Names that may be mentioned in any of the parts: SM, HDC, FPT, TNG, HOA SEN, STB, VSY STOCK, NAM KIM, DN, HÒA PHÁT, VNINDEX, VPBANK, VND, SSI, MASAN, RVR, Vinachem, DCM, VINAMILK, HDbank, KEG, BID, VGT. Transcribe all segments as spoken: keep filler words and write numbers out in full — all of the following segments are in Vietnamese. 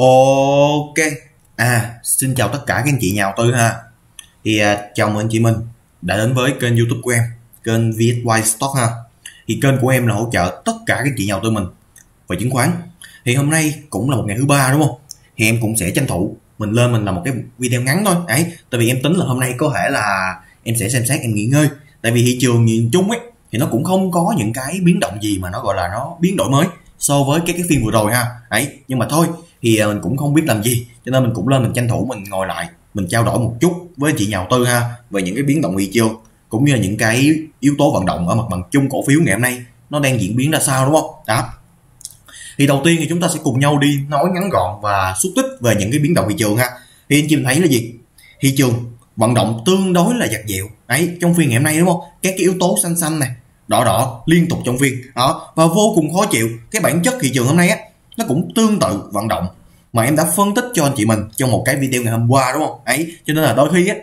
Ok, à xin chào tất cả các anh chị nhà đầu tư ha. Thì à, chào mừng anh chị mình đã đến với kênh YouTube của em, kênh vê ét i Stock ha. Thì kênh của em là hỗ trợ tất cả các anh chị nhà đầu tư mình về chứng khoán. Thì hôm nay cũng là một ngày thứ ba đúng không? Thì em cũng sẽ tranh thủ mình lên mình làm một cái video ngắn thôi đấy. Tại vì em tính là hôm nay có thể là em sẽ xem xét, em nghỉ ngơi. Tại vì thị trường nhìn chung ấy thì nó cũng không có những cái biến động gì mà nó gọi là nó biến đổi mới so với cái cái phiên vừa rồi ha. Đấy, nhưng mà thôi thì mình cũng không biết làm gì, cho nên mình cũng lên mình tranh thủ mình ngồi lại mình trao đổi một chút với chị nhà đầu tư ha, về những cái biến động thị trường cũng như là những cái yếu tố vận động ở mặt bằng chung cổ phiếu ngày hôm nay nó đang diễn biến ra sao đúng không? Đó. Thì đầu tiên thì chúng ta sẽ cùng nhau đi nói ngắn gọn và xúc tích về những cái biến động thị trường ha. Thì anh chị thấy là gì? Thị trường vận động tương đối là dạt dẹo ấy trong phiên ngày hôm nay đúng không? Các cái yếu tố xanh xanh này, đỏ đỏ liên tục trong phiên đó, và vô cùng khó chịu. Cái bản chất thị trường hôm nay á nó cũng tương tự vận động mà em đã phân tích cho anh chị mình trong một cái video ngày hôm qua đúng không? Ấy, cho nên là đôi khi á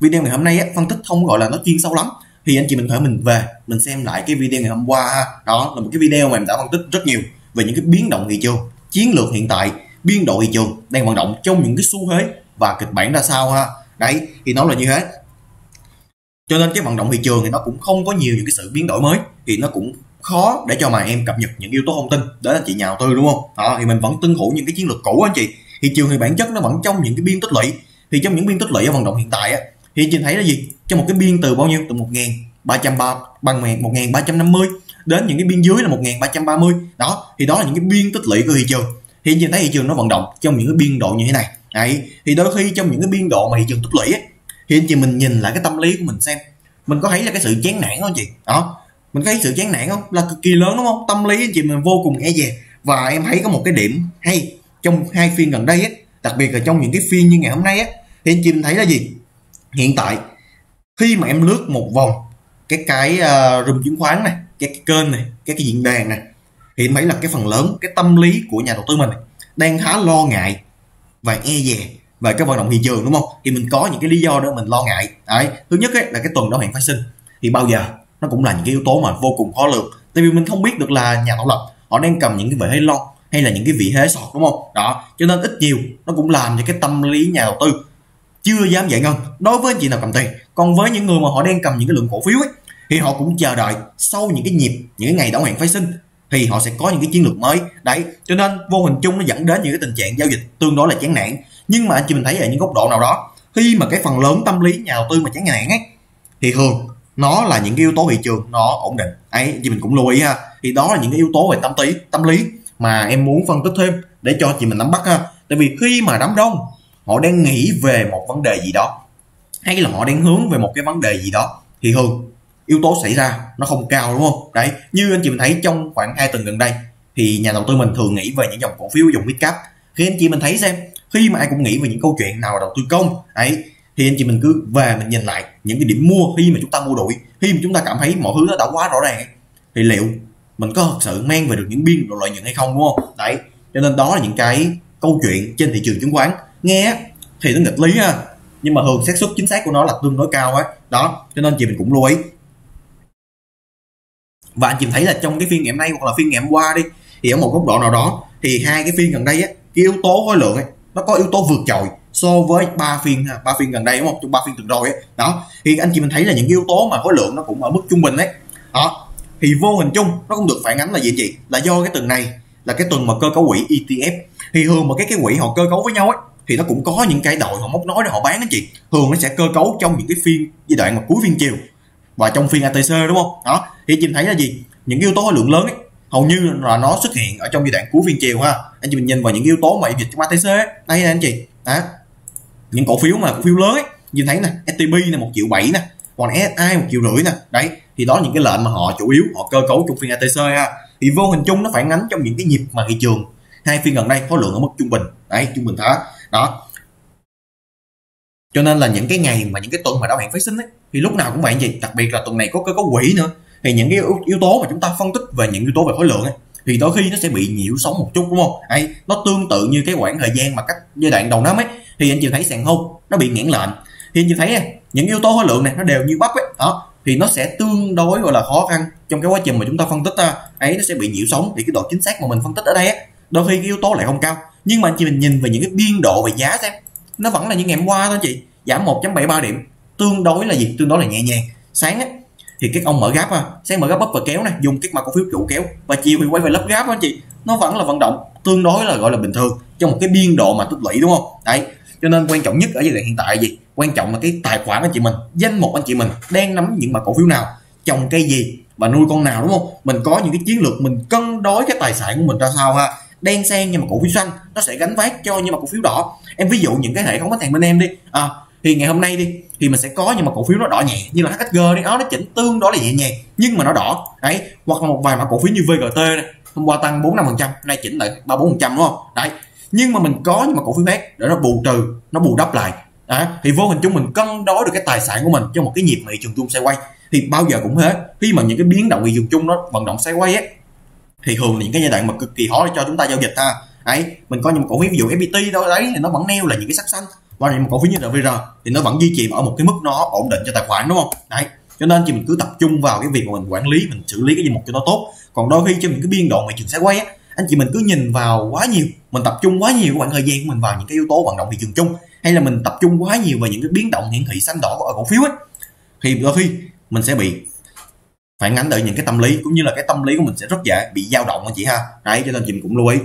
video ngày hôm nay á phân tích không gọi là nó chuyên sâu lắm, thì anh chị mình phải mình về mình xem lại cái video ngày hôm qua ha. Đó là một cái video mà em đã phân tích rất nhiều về những cái biến động thị trường, chiến lược hiện tại, biên độ thị trường đang vận động trong những cái xu thế và kịch bản ra sao ha. Đấy, thì nó là như thế. Cho nên cái vận động thị trường thì nó cũng không có nhiều những cái sự biến đổi mới, thì nó cũng khó để cho mà em cập nhật những yếu tố thông tin để anh chị nhà đầu tư đúng không? Đó, thì mình vẫn tuân thủ những cái chiến lược cũ anh chị. Thị trường thì bản chất nó vẫn trong những cái biên tích lũy. Thì trong những biên tích lũy ở vận động hiện tại á, thì anh chị thấy là gì? Trong một cái biên từ bao nhiêu? Từ một nghìn ba trăm ba mươi đến những cái biên dưới là một nghìn ba trăm ba mươi. Đó, thì đó là những cái biên tích lũy của thị trường. Thì anh chị thấy thị trường nó vận động trong những cái biên độ như thế này. Đấy, thì đôi khi trong những cái biên độ mà thị trường tích lũy ấy, thì anh chị mình nhìn lại cái tâm lý của mình xem, mình có thấy là cái sự chán nản không anh chị? Đó, mình thấy sự chán nản không? Là cực kỳ lớn đúng không? Tâm lý anh chị mình vô cùng e dè. Và em thấy có một cái điểm hay trong hai phiên gần đây ấy, đặc biệt là trong những cái phiên như ngày hôm nay ấy, thì anh chị mình thấy là gì? Hiện tại khi mà em lướt một vòng cái cái uh, room chứng khoán này, cái, cái kênh này, cái cái diễn đàn này, thì em thấy là cái phần lớn cái tâm lý của nhà đầu tư mình đang khá lo ngại và e dè về cái vận động thị trường đúng không? Thì mình có những cái lý do để mình lo ngại. Đấy, thứ nhất ấy, là cái tuần đáo hạn phái sinh thì bao giờ nó cũng là những cái yếu tố mà vô cùng khó lường, tại vì mình không biết được là nhà tạo lập họ đang cầm những cái vị thế long hay là những cái vị thế sọt đúng không? Đó, cho nên ít nhiều nó cũng làm cho cái tâm lý nhà đầu tư chưa dám giải ngân đối với anh chị nào cầm tiền. Còn với những người mà họ đang cầm những cái lượng cổ phiếu ấy, thì họ cũng chờ đợi sau những cái nhịp, những cái ngày đáo hạn phái sinh thì họ sẽ có những cái chiến lược mới. Đấy, cho nên vô hình chung nó dẫn đến những cái tình trạng giao dịch tương đối là chán nản. Nhưng mà anh chị mình thấy ở những góc độ nào đó, khi mà cái phần lớn tâm lý nhà đầu tư mà chán nản ấy, thì thường nó là những cái yếu tố thị trường nó ổn định. Ấy, anh chị mình cũng lưu ý ha. Thì đó là những cái yếu tố về tâm lý, tâm lý mà em muốn phân tích thêm để cho chị mình nắm bắt ha. Tại vì khi mà đám đông họ đang nghĩ về một vấn đề gì đó, hay là họ đang hướng về một cái vấn đề gì đó, thì thường yếu tố xảy ra nó không cao đúng không? Đấy, như anh chị mình thấy trong khoảng hai tuần gần đây thì nhà đầu tư mình thường nghĩ về những dòng cổ phiếu dòng mid cap. Khi anh chị mình thấy xem, khi mà ai cũng nghĩ về những câu chuyện nào là đầu tư công ấy, thì anh chị mình cứ về mình nhìn lại những cái điểm mua. Khi mà chúng ta mua đuổi, khi mà chúng ta cảm thấy mọi thứ nó đã quá rõ ràng, thì liệu mình có thực sự mang về được những biên độ lợi nhuận hay không đúng không? Đấy, cho nên đó là những cái câu chuyện trên thị trường chứng khoán nghe thì nó nghịch lý ha, nhưng mà thường xác suất chính xác của nó là tương đối cao ấy. Đó, cho nên chị mình cũng lưu ý. Và anh chị thấy là trong cái phiên ngày hôm nay hoặc là phiên ngày hôm qua đi, thì ở một góc độ nào đó thì hai cái phiên gần đây á, cái yếu tố khối lượng ấy, nó có yếu tố vượt trội so với ba phiên ba phiên gần đây đúng không? Trong ba phiên tuần rồi ấy. Đó, thì anh chị mình thấy là những yếu tố mà khối lượng nó cũng ở mức trung bình đấy. Đó, thì vô hình chung nó cũng được phản ánh là gì anh chị? Là do cái tuần này là cái tuần mà cơ cấu quỹ e tê ép, thì thường mà cái cái quỹ họ cơ cấu với nhau ấy, thì nó cũng có những cái đội họ móc nói để họ bán anh chị. Thường nó sẽ cơ cấu trong những cái phiên giai đoạn mà cuối phiên chiều và trong phiên a tê xê đúng không? Đó, thì anh chị thấy là gì? Những yếu tố khối lượng lớn ấy, hầu như là nó xuất hiện ở trong giai đoạn cuối phiên chiều ha. Anh chị mình nhìn vào những yếu tố mà giao dịch trong a tê xê ấy. Đây nè anh chị, đó, những cổ phiếu mà cổ phiếu lớn ấy, nhìn thấy nè, ét tê bê nè một triệu bảy nè, còn ét ét i một triệu rưỡi nè. Đấy, thì đó là những cái lệnh mà họ chủ yếu họ cơ cấu trong phiên a tê xê ha. Thì vô hình chung nó phản ánh trong những cái nhịp mà thị trường hai phiên gần đây khối lượng ở mức trung bình. Đấy, trung bình thả. Đó, cho nên là những cái ngày mà những cái tuần mà đáo hạn phái sinh ấy, thì lúc nào cũng vậy anh chị, đặc biệt là tuần này có cơ cấu quỹ nữa, thì những cái yếu tố mà chúng ta phân tích về những yếu tố về khối lượng ấy, thì đôi khi nó sẽ bị nhiễu sóng một chút đúng không? Ấy, nó tương tự như cái khoảng thời gian mà các giai đoạn đầu năm ấy, thì anh chị thấy sàn hôm nó bị nghẽn lệnh, thì anh chị thấy này, những yếu tố khối lượng này nó đều như bắp ấy. Đó, thì nó sẽ tương đối gọi là khó khăn trong cái quá trình mà chúng ta phân tích ra. Ấy, nó sẽ bị nhiễu sóng, thì cái độ chính xác mà mình phân tích ở đây ấy, đôi khi cái yếu tố lại không cao, Nhưng mà anh chị mình nhìn về những cái biên độ về giá xem, nó vẫn là những ngày hôm qua thôi chị, giảm một phẩy bảy mươi ba điểm, tương đối là gì, tương đối là nhẹ nhàng. Sáng á thì các ông mở gáp ha, sáng mở gáp bắp và kéo này, dùng các mã cổ phiếu trụ kéo, và chiều thì quay về lắp gáp đó chị, nó vẫn là vận động tương đối là gọi là bình thường trong một cái biên độ mà tích lũy, đúng không? Đấy, cho nên quan trọng nhất ở giai đoạn hiện tại gì, quan trọng là cái tài khoản anh chị mình, danh mục anh chị mình đang nắm những mã cổ phiếu nào, trồng cây gì và nuôi con nào, đúng không? Mình có những cái chiến lược mình cân đối cái tài sản của mình ra sao ha. Đen sen nhưng mà cổ phiếu xanh nó sẽ gánh vác cho nhưng mà cổ phiếu đỏ. Em ví dụ những cái hệ thống khách hàng bên em đi, à, thì ngày hôm nay đi thì mình sẽ có nhưng mà cổ phiếu nó đỏ nhẹ, như là hát giê đi đó, nó chỉnh tương đối là nhẹ nhàng nhưng mà nó đỏ đấy, hoặc là một vài mã cổ phiếu như vê giê tê này, hôm qua tăng bốn mươi lăm phần trăm, nay chỉnh lại ba mươi bốn phần trăm, đúng không? Đấy, nhưng mà mình có nhưng mà cổ phiếu khác để nó bù trừ, nó bù đắp lại đấy, thì vô hình chúng mình cân đối được cái tài sản của mình trong một cái nhịp thị trường chung xoay quay. Thì bao giờ cũng thế, khi mà những cái biến động thị trường chung nó vận động xoay quay ấy, thì thường là những cái giai đoạn mà cực kỳ khó để cho chúng ta giao dịch ha. Đấy, mình có những cổ phiếu ví dụ ép pê tê đâu đấy thì nó vẫn neo là những cái sắc xanh, và những cổ phiếu như là rờ vê rờ thì nó vẫn duy trì ở một cái mức nó ổn định cho tài khoản, đúng không? Đấy, cho nên chị mình cứ tập trung vào cái việc mà mình quản lý, mình xử lý cái gì một cho nó tốt. Còn đôi khi cho những cái biên độ thị trường sẽ quay á, anh chị mình cứ nhìn vào quá nhiều, mình tập trung quá nhiều khoảng thời gian của mình vào những cái yếu tố vận động thị trường chung, hay là mình tập trung quá nhiều vào những cái biến động hiển thị xanh đỏ ở cổ phiếu ấy, thì đôi khi mình sẽ bị phản ánh bởi những cái tâm lý, cũng như là cái tâm lý của mình sẽ rất dễ bị dao động anh chị ha. Đấy, cho nên chị mình cũng lưu ý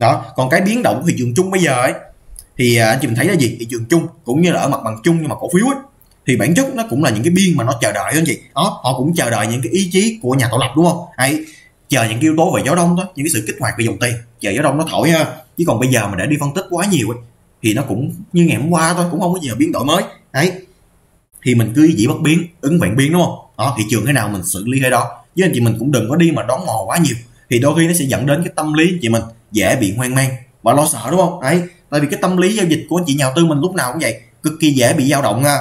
đó. Còn cái biến động của thị trường chung bây giờ ấy, thì anh chị mình thấy là gì, thị trường chung cũng như là ở mặt bằng chung nhưng mà cổ phiếu ấy, thì bản chất nó cũng là những cái biên mà nó chờ đợi đó anh chị. Đó, họ cũng chờ đợi những cái ý chí của nhà tạo lập, đúng không? Đấy, chờ những cái yếu tố về gió đông đó, những cái sự kích hoạt về dòng tiền, chờ gió đông nó thổi ha. Chứ còn bây giờ mà để đi phân tích quá nhiều ấy, thì nó cũng như ngày hôm qua thôi, cũng không có gì là biến đổi mới. Đấy, thì mình cứ dĩ bất biến ứng vạn biến, đúng không? Đó, thị trường thế nào mình xử lý thế đó, với anh chị mình cũng đừng có đi mà đón mò quá nhiều, thì đôi khi nó sẽ dẫn đến cái tâm lý chị mình dễ bị hoang mang và lo sợ, đúng không? Đấy, tại vì cái tâm lý giao dịch của anh chị nhà đầu tư mình lúc nào cũng vậy, cực kỳ dễ bị dao động ha,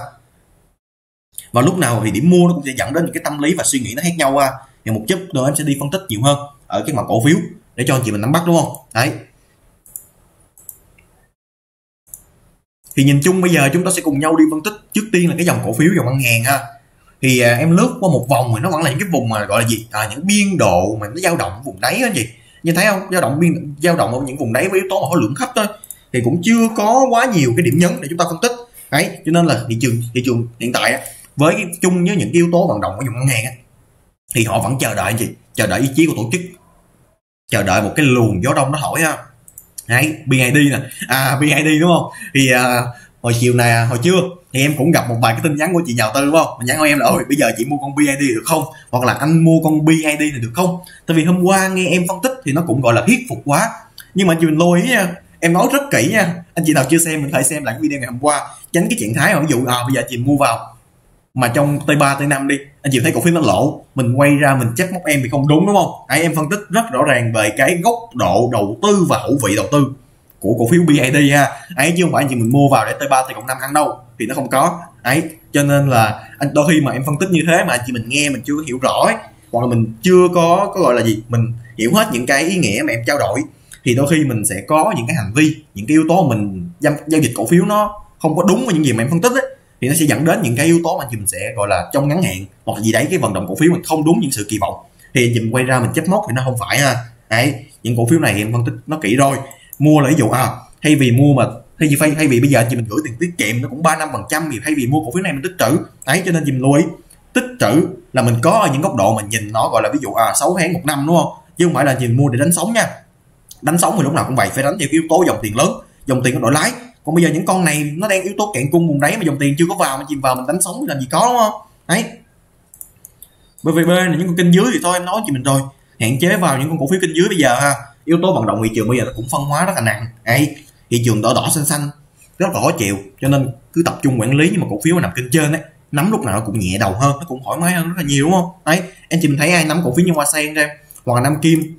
và lúc nào thì điểm mua nó cũng sẽ dẫn đến những cái tâm lý và suy nghĩ nó khác nhau ha. Thì một chút nữa em sẽ đi phân tích nhiều hơn ở cái mặt cổ phiếu để cho anh chị mình nắm bắt, đúng không? Đấy, thì nhìn chung bây giờ chúng ta sẽ cùng nhau đi phân tích trước tiên là cái dòng cổ phiếu, dòng ngân hàng ha. Thì à, em lướt qua một vòng thì nó vẫn là những cái vùng mà gọi là gì, à, những biên độ mà nó dao động vùng đáy đó anh chị, như thấy không, dao động biên dao động ở những vùng đáy với yếu tố mà khối lượng thấp thôi, thì cũng chưa có quá nhiều cái điểm nhấn để chúng ta phân tích. Đấy, cho nên là thị trường thị trường hiện tại á, với cái chung với những yếu tố vận động của dòng ngân hàng á, thì họ vẫn chờ đợi anh chị, chờ đợi ý chí của tổ chức, chờ đợi một cái luồng gió đông nó thổi ha. Đấy, bê i đê nè, à bê i đê đúng không? Thì à, hồi chiều này, hồi trưa thì em cũng gặp một vài cái tin nhắn của chị nhà đầu tư, đúng không? Mình nhắn hỏi em là ôi bây giờ chị mua con bê i đê được không, hoặc là anh mua con bê i đê này được không? Tại vì hôm qua nghe em phân tích thì nó cũng gọi là thuyết phục quá, nhưng mà chị mình lưu ý nha, em nói rất kỹ nha, anh chị nào chưa xem mình phải xem lại cái video ngày hôm qua, tránh cái trạng thái mà ví dụ à bây giờ chị mua vào mà trong T ba T năm đi, anh chị thấy cổ phiếu nó lỗ, mình quay ra mình check móc em thì không đúng, đúng không? Hãy em phân tích rất rõ ràng về cái góc độ đầu tư và hữu vị đầu tư của cổ phiếu bê i đê ha. Ấy chứ không phải anh chị mình mua vào để T ba T cộng năm ăn đâu, thì nó không có. Ấy, cho nên là anh đôi khi mà em phân tích như thế mà anh chị mình nghe mình chưa hiểu rõ ấy, hoặc là mình chưa có có gọi là gì, mình hiểu hết những cái ý nghĩa mà em trao đổi, thì đôi khi mình sẽ có những cái hành vi, những cái yếu tố mình giao, giao dịch cổ phiếu nó không có đúng với những gì mà em phân tích ấy, thì nó sẽ dẫn đến những cái yếu tố mà anh chị mình sẽ gọi là trong ngắn hạn hoặc là gì đấy, cái vận động cổ phiếu mình không đúng những sự kỳ vọng, thì anh chị mình quay ra mình chấp móc thì nó không phải ha. Đấy, những cổ phiếu này thì em phân tích nó kỹ rồi, mua là ví dụ à thay vì mua mà thay vì thay vì bây giờ anh chị mình gửi tiền tiết kiệm nó cũng ba năm phần trăm, thì thay vì mua cổ phiếu này mình tích trữ. Đấy, cho nên chị mình lưu ý tích trữ là mình có ở những góc độ mình nhìn nó gọi là ví dụ à sáu tháng một năm, đúng không? Chứ không phải là chị mình mua để đánh sóng nha. Đánh sóng thì lúc nào cũng vậy, phải đánh theo yếu tố dòng tiền lớn, dòng tiền có đổi lái. Còn bây giờ những con này nó đang yếu tố cạn cung vùng đáy mà dòng tiền chưa có vào, mà chìm vào mình đánh sóng làm gì có, đúng không? Đấy, bê vê bê là những con kênh dưới thì thôi em nói chị mình rồi, hạn chế vào những con cổ phiếu kênh dưới bây giờ ha. Yếu tố vận động thị trường bây giờ nó cũng phân hóa rất là nặng. Đấy, thị trường đỏ đỏ xanh xanh rất là khó chịu, cho nên cứ tập trung quản lý nhưng mà cổ phiếu mà nằm kênh trên ấy, nắm lúc nào nó cũng nhẹ đầu hơn, nó cũng thoải mái hơn rất là nhiều, đúng không? Đấy, em chị mình thấy ai nắm cổ phiếu như Hoa Sen ra hoặc là Nam Kim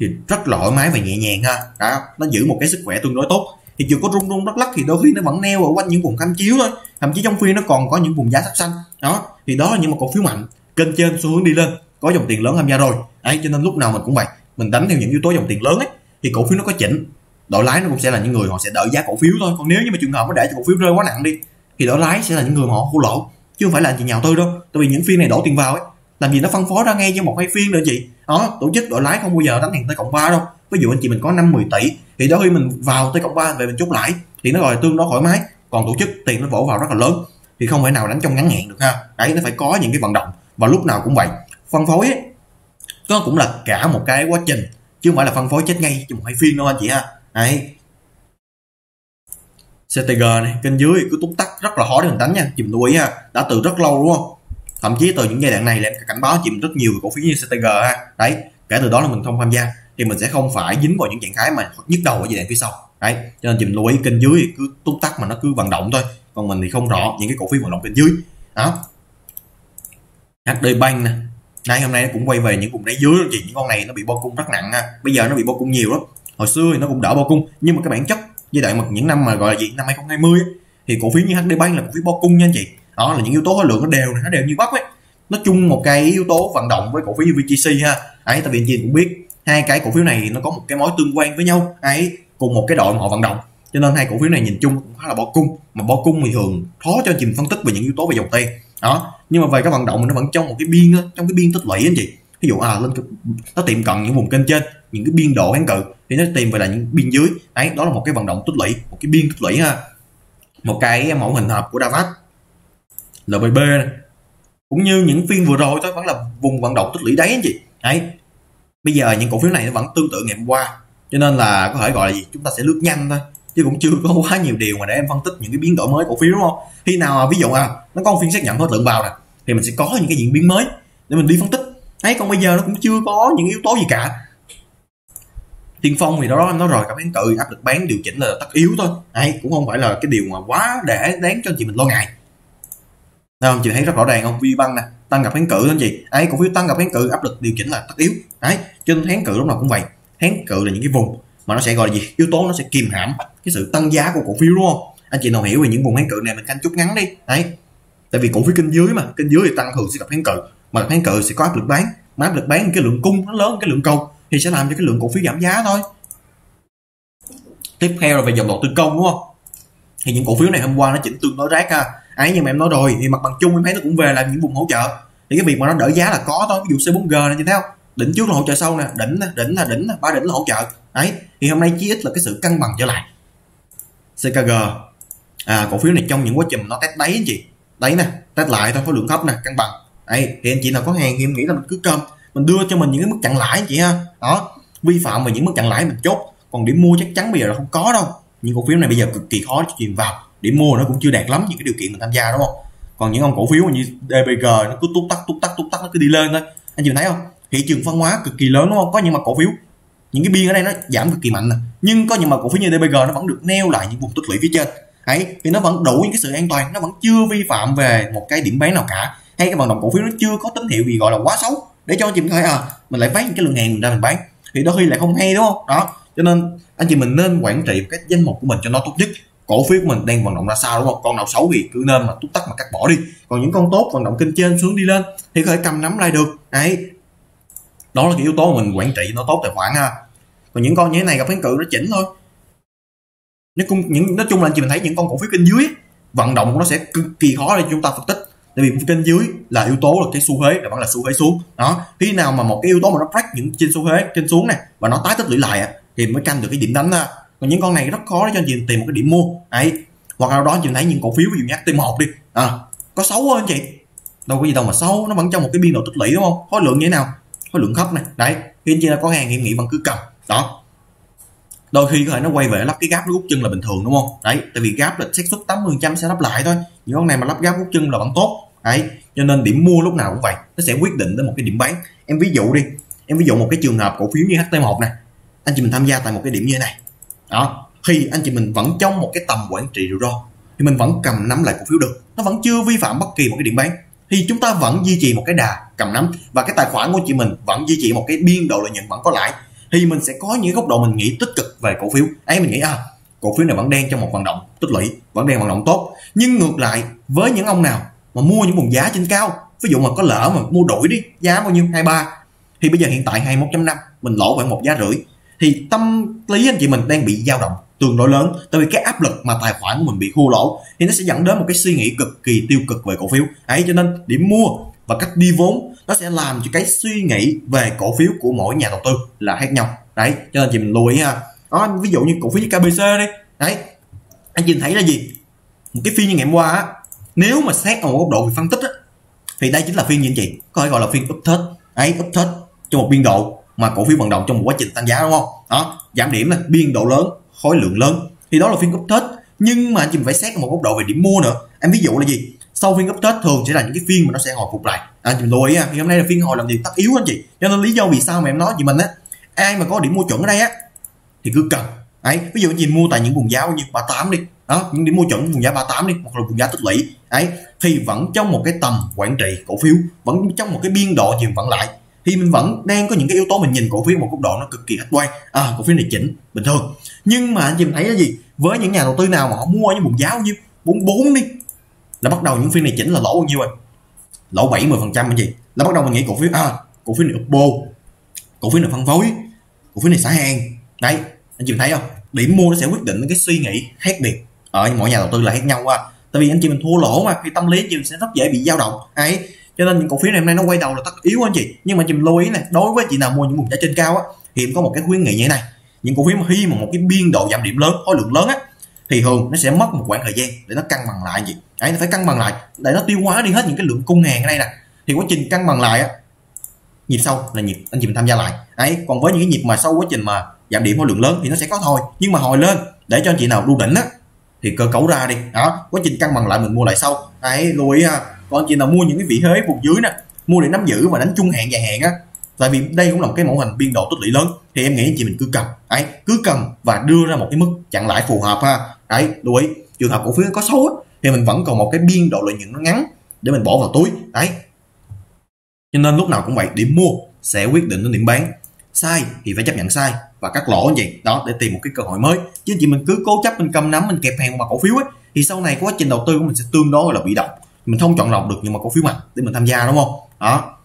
thì rất là thoải mái và nhẹ nhàng ha. Đó, nó giữ một cái sức khỏe tương đối tốt. Thì chưa có rung rung đắc lắc thì đôi khi nó vẫn neo ở quanh những vùng tham chiếu thôi, thậm chí trong phiên nó còn có những vùng giá sắc xanh đó, thì đó là những một cổ phiếu mạnh kênh trên xu hướng đi lên, có dòng tiền lớn tham gia rồi. Đấy, cho nên lúc nào mình cũng vậy, mình đánh theo những yếu tố dòng tiền lớn ấy, thì cổ phiếu nó có chỉnh đội lái nó cũng sẽ là những người họ sẽ đợi giá cổ phiếu thôi. Còn nếu như mà trường hợp nó để cho cổ phiếu rơi quá nặng đi thì đội lái sẽ là những người họ thua lỗ, chứ không phải là chị nhà đầu tư đâu. Tại vì những phiên này đổ tiền vào ấy, làm gì nó phân phối ra ngay cho một hai phiên nữa chị, đó. Tổ chức đội lái không bao giờ đánh hàng tới cộng ba đâu. Ví dụ anh chị mình có năm mười tỷ thì đó khi mình vào tới cộng ba về mình chốt lãi thì nó gọi là tương đối thoải mái, còn tổ chức tiền nó vỗ vào rất là lớn thì không thể nào đánh trong ngắn hạn được ha. Đấy, nó phải có những cái vận động và lúc nào cũng vậy. Phân phối ấy, nó cũng là cả một cái quá trình chứ không phải là phân phối chết ngay trong một hai phiên đâu anh chị ha. Đấy, xê tê giê này kênh dưới cứ túc tắc rất là khó để mình đánh nha, chị mình lưu ý ha, đã từ rất lâu đúng không, thậm chí từ những giai đoạn này là cảnh báo chị mình rất nhiều cổ phiếu như xê tê giê ha. Đấy, kể từ đó là mình không tham gia thì mình sẽ không phải dính vào những trạng thái mà nhức đầu ở giai đoạn phía sau. Đấy, cho nên chị mình lưu ý kênh dưới thì cứ túc tắc mà nó cứ vận động thôi, còn mình thì không rõ những cái cổ phiếu vận động kênh dưới đó. HDbank nè, nay hôm nay nó cũng quay về những vùng đáy dưới chị, những con này nó bị bo cung rất nặng ha, bây giờ nó bị bo cung nhiều lắm, hồi xưa thì nó cũng đỡ bo cung nhưng mà các bản chất giai đoạn mà những năm mà gọi là gì, năm hai không hai không thì cổ phiếu như HDbank là cổ phiếu bo cung nha anh chị. Đó là những yếu tố khối lượng nó đều này, nó đều như bắp ấy, nó chung một cái yếu tố vận động với cổ phiếu như vê tê xê ha. Ấy, tại vì anh chị cũng biết hai cái cổ phiếu này nó có một cái mối tương quan với nhau, ấy cùng một cái đội mà họ vận động, cho nên hai cổ phiếu này nhìn chung cũng khá là bo cung, mà bo cung thì thường khó cho anh chị phân tích về những yếu tố về dòng tiền đó, nhưng mà về cái vận động nó vẫn trong một cái biên đó, trong cái biên tích lũy anh chị. Ví dụ à lên nó tiệm cận những vùng kênh trên, những cái biên độ kháng cự thì nó tìm về lại những biên dưới. Đấy, đó là một cái vận động tích lũy, một cái biên tích lũy ha, một cái mẫu hình hợp của Davat lờ bê bê này. Cũng như những phiên vừa rồi thôi vẫn là vùng vận động tích lũy đấy anh chị. Đấy, bây giờ những cổ phiếu này nó vẫn tương tự ngày hôm qua, cho nên là có thể gọi là gì, chúng ta sẽ lướt nhanh thôi chứ cũng chưa có quá nhiều điều mà để em phân tích những cái biến đổi mới cổ phiếu đúng không. Khi nào ví dụ à nó có một phiên xác nhận khối lượng vào nè thì mình sẽ có những cái diễn biến mới để mình đi phân tích. Đấy, còn bây giờ nó cũng chưa có những yếu tố gì cả. Tiên Phong thì đó em nói rồi, cảm biến cự áp lực bán điều chỉnh là tất yếu thôi. Đấy, cũng không phải là cái điều mà quá để đáng cho anh chị mình lo ngại. Nào, anh chị thấy rất rõ ràng không? VBank nè, tăng gặp kháng cự anh chị. Ấy, cổ phiếu tăng gặp kháng cự áp lực điều chỉnh là tất yếu. Đấy, trên kháng cự lúc nào cũng vậy. Kháng cự là những cái vùng mà nó sẽ gọi là gì? Yếu tố nó sẽ kìm hãm cái sự tăng giá của cổ phiếu đúng không? Anh chị nào hiểu về những vùng kháng cự này mình canh chút ngắn đi. Đấy, tại vì cổ phiếu kênh dưới mà, kênh dưới thì tăng thường sẽ gặp kháng cự, mà kháng cự sẽ có áp lực bán, mà áp lực bán cái lượng cung nó lớn cái lượng cầu thì sẽ làm cho cái lượng cổ phiếu giảm giá thôi. Tiếp theo là về dòng đầu tư công đúng không? Thì những cổ phiếu này hôm qua nó chỉnh tương đối rác ha. Ấy, nhưng mà em nói rồi thì mặt bằng chung em thấy nó cũng về là những vùng hỗ trợ, thì cái việc mà nó đỡ giá là có thôi. Ví dụ xê bốn giê này thì thấy không, đỉnh trước là hỗ trợ sau nè, đỉnh nè, đỉnh là đỉnh nè, ba đỉnh là hỗ trợ. Ấy, thì hôm nay chí ít là cái sự cân bằng trở lại. xê ca giê à, cổ phiếu này trong những quá trình nó test đáy anh chị, đấy nè, test lại thôi, có lượng thấp nè, cân bằng. Ấy, thì anh chị nào có hàng thì em nghĩ là mình cứ cơm mình đưa cho mình những cái mức chặn lãi anh chị ha. Đó, vi phạm về những mức chặn lãi mình chốt, còn điểm mua chắc chắn bây giờ là không có đâu. Những cổ phiếu này bây giờ cực kỳ khó chìm vào, điểm mua nó cũng chưa đạt lắm những cái điều kiện mình tham gia đúng không. Còn những ông cổ phiếu như đê bê giê nó cứ tút tắc tút tắc tút tắc nó cứ đi lên thôi. Anh chị thấy không, thị trường phân hóa cực kỳ lớn đúng không, có những mà cổ phiếu những cái biên ở đây nó giảm cực kỳ mạnh nè, nhưng có những mà cổ phiếu như đê bê giê nó vẫn được neo lại những vùng tích lũy phía trên. Đấy, thì nó vẫn đủ những cái sự an toàn, nó vẫn chưa vi phạm về một cái điểm bán nào cả, hay cái vận động cổ phiếu nó chưa có tín hiệu gì gọi là quá xấu để cho anh chị thấy à mình lại bán những cái lượng hàng mình ra mình bán thì đôi khi lại không hay đúng không. Đó, cho nên anh chị mình nên quản trị cái danh mục của mình cho nó tốt nhất, cổ phiếu của mình đang vận động ra sao đúng không, con nào xấu thì cứ nên mà tút tắt mà cắt bỏ đi, còn những con tốt vận động kênh trên xuống đi lên thì có thể cầm nắm lại được. Đấy, đó là cái yếu tố mình quản trị nó tốt tài khoản ha. Còn những con như thế này gặp kháng cự nó chỉnh thôi, nó cũng những nói chung là anh chị mình thấy những con cổ phiếu kênh dưới vận động nó sẽ cực kỳ khó để chúng ta phân tích, tại vì kênh dưới là yếu tố là cái xu thế là vẫn là xu thế xuống. Đó, khi nào mà một cái yếu tố mà nó break những trên xu thế trên xuống này và nó tái tích lũy lại thì mới canh được cái điểm đánh ha. Còn những con này rất khó để cho anh chị tìm một cái điểm mua. Đấy, hoặc là đó anh chị thấy những cổ phiếu ví dụ như hát tê một đi à, có xấu không anh chị, đâu có gì đâu mà xấu, nó vẫn trong một cái biên độ tích lũy đúng không, khối lượng như thế nào, khối lượng thấp này. Đấy, khi anh chị đã có hàng hiện nghị vẫn cứ cầm. Đó, đôi khi có thể nó quay về lắp cái gáp nó rút chân là bình thường đúng không. Đấy, tại vì gáp là xác suất tám mươi phần trăm sẽ lắp lại thôi, những con này mà lắp gáp rút chân là vẫn tốt. Đấy, cho nên điểm mua lúc nào cũng vậy, nó sẽ quyết định đến một cái điểm bán. Em ví dụ đi, em ví dụ một cái trường hợp cổ phiếu như hát tê một này, anh chị mình tham gia tại một cái điểm như thế này. Đó, khi anh chị mình vẫn trong một cái tầm quản trị rủi ro thì mình vẫn cầm nắm lại cổ phiếu được, nó vẫn chưa vi phạm bất kỳ một cái điểm bán thì chúng ta vẫn duy trì một cái đà cầm nắm, và cái tài khoản của chị mình vẫn duy trì một cái biên độ lợi nhuận vẫn có lãi, thì mình sẽ có những góc độ mình nghĩ tích cực về cổ phiếu ấy. Mình nghĩ à cổ phiếu này vẫn đang trong một vận động tích lũy, vẫn đang vận động tốt. Nhưng ngược lại với những ông nào mà mua những vùng giá trên cao, ví dụ mà có lỡ mà mua đuổi đi giá bao nhiêu hai mươi ba thì bây giờ hiện tại hai mươi mốt phẩy năm mình lỗ khoảng một giá rưỡi, thì tâm lý anh chị mình đang bị dao động tương đối lớn, tại vì cái áp lực mà tài khoản của mình bị thua lỗ thì nó sẽ dẫn đến một cái suy nghĩ cực kỳ tiêu cực về cổ phiếu ấy. Cho nên điểm mua và cách đi vốn, nó sẽ làm cho cái suy nghĩ về cổ phiếu của mỗi nhà đầu tư là khác nhau. Đấy, cho nên chị mình lưu ý ha. Đó, ví dụ như cổ phiếu như ca bê xê đi. Đấy, anh chị thấy là gì? Một cái phiên như ngày hôm qua á, nếu mà xét ở một góc độ về phân tích á, thì đây chính là phiên như anh chị có thể gọi là phiên up thết. Đấy, up thết trong một biên độ mà cổ phiếu vận động trong một quá trình tăng giá, đúng không? Đó, giảm điểm là biên độ lớn, khối lượng lớn, thì đó là phiên up thết. Nhưng mà anh chị mình phải xét ở một góc độ về điểm mua nữa. Em ví dụ là gì? Sau phiên up thết thường sẽ là những cái phiên mà nó sẽ hồi phục lại. Anh chị mình lưu ý ha, hôm nay là phiên hồi làm gì tất yếu anh chị. Cho nên lý do vì sao mà em nói chị mình á, ai mà có điểm mua chuẩn ở đây á thì cứ cần. Đấy, ví dụ anh chị mua tại những vùng giá như ba mươi tám đi. Đó, những điểm mua chuẩn vùng giá ba mươi tám đi, hoặc là vùng giá tích lũy. Đấy, thì vẫn trong một cái tầm quản trị cổ phiếu, vẫn trong một cái biên độ gì vẫn lại, thì mình vẫn đang có những cái yếu tố mình nhìn cổ phiếu một góc độ nó cực kỳ khách quan. À, cổ phiếu này chỉnh bình thường. Nhưng mà anh chị mình thấy là gì? Với những nhà đầu tư nào mà họ mua ở những vùng giá bao nhiêu, bốn mươi bốn đi, là bắt đầu những phiên này chỉnh là lỗ bao nhiêu rồi? Lỗ bảy mươi phần trăm anh chị. Là bắt đầu mình nghĩ cổ phiếu à, cổ phiếu này upbo, cổ phiếu này phân phối, cổ phiếu này xả hàng. Đấy, anh chị mình thấy không? Điểm mua nó sẽ quyết định cái suy nghĩ khác biệt ở mỗi nhà đầu tư là khác nhau. À, tại vì anh chị mình thua lỗ mà, thì tâm lý nhiều sẽ rất dễ bị dao động. Đấy, cho nên những cổ phiếu này hôm nay nó quay đầu là tất yếu anh chị. Nhưng mà chị lưu ý này, đối với chị nào mua những vùng giá trên cao á, thì em có một cái khuyến nghị như thế này. Những cổ phiếu mà khi mà một cái biên độ giảm điểm lớn, khối lượng lớn á, thì thường nó sẽ mất một khoảng thời gian để nó cân bằng lại anh chị. Đấy, nó phải cân bằng lại để nó tiêu hóa đi hết những cái lượng cung hàng ở đây nè. Thì quá trình cân bằng lại á, nhịp sau là nhịp anh chị mình tham gia lại. Đấy, còn với những cái nhịp mà sau quá trình mà giảm điểm khối lượng lớn thì nó sẽ có thôi. Nhưng mà hồi lên để cho anh chị nào đu đỉnh á, thì cơ cấu ra đi. Đó, quá trình cân bằng lại mình mua lại sau. Đấy, lưu ý ha. Còn chị nào mua những cái vị thế vùng dưới nè, mua để nắm giữ và đánh trung hạn dài hạn á, tại vì đây cũng là một cái mẫu hình biên độ tích lũy lớn, thì em nghĩ anh chị mình cứ cầm. Đấy, cứ cầm và đưa ra một cái mức chặn lãi phù hợp ha. Đấy, lưu ý, trường hợp cổ phiếu có xấu á, thì mình vẫn còn một cái biên độ lợi nhuận nó ngắn để mình bỏ vào túi. Đấy, cho nên lúc nào cũng vậy, điểm mua sẽ quyết định đến điểm bán. Sai thì phải chấp nhận sai và cắt lỗ vậy đó, để tìm một cái cơ hội mới. Chứ anh chị mình cứ cố chấp mình cầm nắm, mình kẹp hàng vào cổ phiếu ấy, thì sau này quá trình đầu tư của mình sẽ tương đối là bị động, mình không chọn lọc được nhưng mà cổ phiếu mạnh để mình tham gia, đúng không? Đó,